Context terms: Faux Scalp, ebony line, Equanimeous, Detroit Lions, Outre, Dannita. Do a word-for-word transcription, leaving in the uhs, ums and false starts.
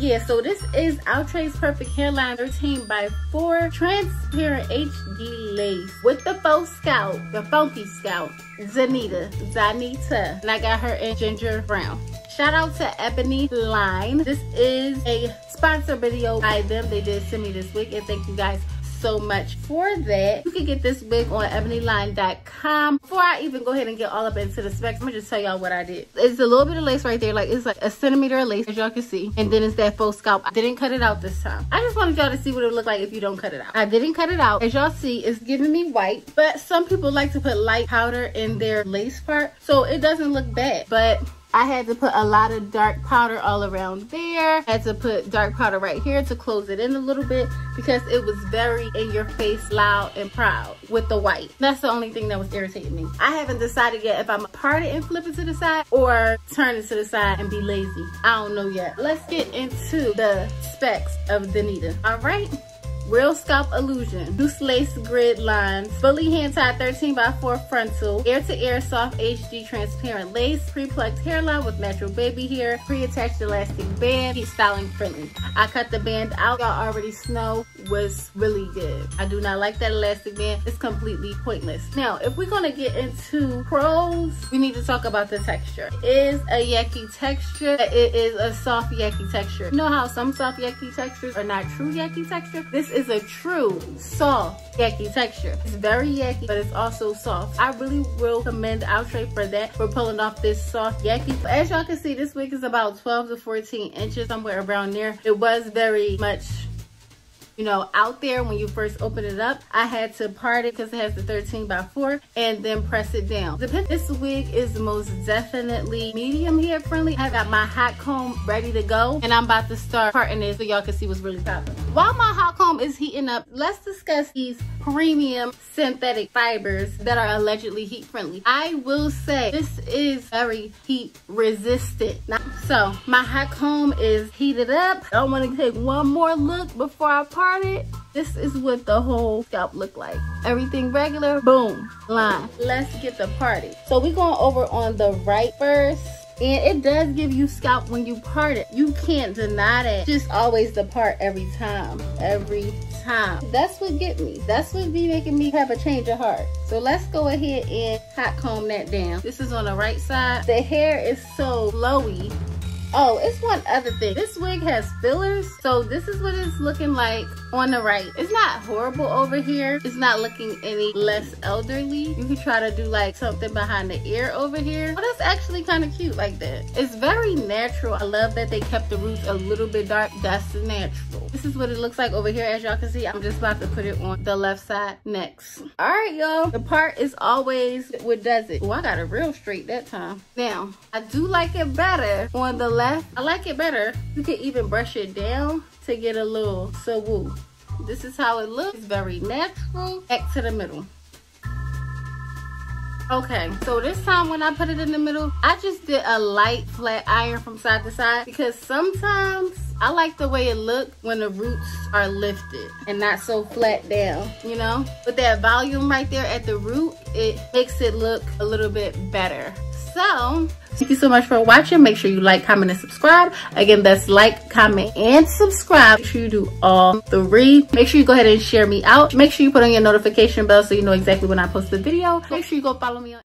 yeah, so this is Outre's Perfect Hairline thirteen by four transparent H D lace with the faux scalp, the funky scalp, Dannita, Dannita, and I got her in ginger brown. Shout out to Ebony Line. This is a sponsor video by them. They did send me this wig, and thank you guys so much for that. You can get this wig on ebony line dot com. Before I even go ahead and get all up into the specs, I'm gonna just tell y'all what I did. It's a little bit of lace right there, like it's like a centimeter of lace, as y'all can see, and then it's that faux scalp. I didn't cut it out this time. I just wanted y'all to see what it would look like if you don't cut it out. I didn't cut it out. As y'all see, it's giving me white, but some people like to put light powder in their lace part, so it doesn't look bad, but I had to put a lot of dark powder all around there. Had to put dark powder right here to close it in a little bit because it was very in your face, loud and proud with the white. That's the only thing that was irritating me. I haven't decided yet if I'm gonna part it and flip it to the side or turn it to the side and be lazy. I don't know yet. Let's get into the specs of Dannita. All right. Real scalp illusion, loose lace grid lines, fully hand tied thirteen by four frontal, air to air soft H D transparent lace, pre plucked hairline with natural baby hair, pre attached elastic band, heat styling friendly. I cut the band out, y'all already know was really good. I do not like that elastic band, it's completely pointless. Now, if we're gonna get into pros, we need to talk about the texture. It is a yucky texture, it is a soft yucky texture. You know how some soft yucky textures are not true yucky texture? This is It's a true soft yucky texture. It's very yucky, but it's also soft. I really will commend Outre for that, for pulling off this soft yucky. As y'all can see, this wig is about twelve to fourteen inches, somewhere around there. It was very much, you know, out there when you first open it up. I had to part it because it has the thirteen by four and then press it down. This wig is most definitely medium hair friendly. I got my hot comb ready to go and I'm about to start parting it so y'all can see what's really popping. While my hot comb is heating up, let's discuss these premium synthetic fibers that are allegedly heat friendly. I will say this is very heat resistant. So my hot comb is heated up. I want to take one more look before I part it. This is what the whole scalp look like. Everything regular, boom, line. Let's get the party. So we're going over on the right first. And it does give you scalp when you part it. You can't deny that. Just always the part every time, every time. That's what get me. That's what be making me have a change of heart. So let's go ahead and hot comb that down. This is on the right side. The hair is so flowy. Oh, it's one other thing. This wig has fillers, so this is what it's looking like on the right. It's not horrible over here. It's not looking any less elderly. You can try to do like something behind the ear over here. Oh, that's actually kind of cute like that. It's very natural. I love that they kept the roots a little bit dark. That's natural. This is what it looks like over here. As y'all can see, I'm just about to put it on the left side next. All right, y'all. The part is always what does it. Oh, I got it real straight that time. Now, I do like it better on the left. I like it better. You can even brush it down to get a little sawoo. This is how it looks. It's very natural. Back to the middle. Okay, so this time when I put it in the middle, I just did a light flat iron from side to side because sometimes I like the way it looks when the roots are lifted and not so flat down, you know? With that volume right there at the root, it makes it look a little bit better. So, thank you so much for watching. Make sure you like, comment, and subscribe. Again, that's like, comment, and subscribe. Make sure you do all three. Make sure you go ahead and share me out. Make sure you put on your notification bell so you know exactly when I post the video. Make sure you go follow me on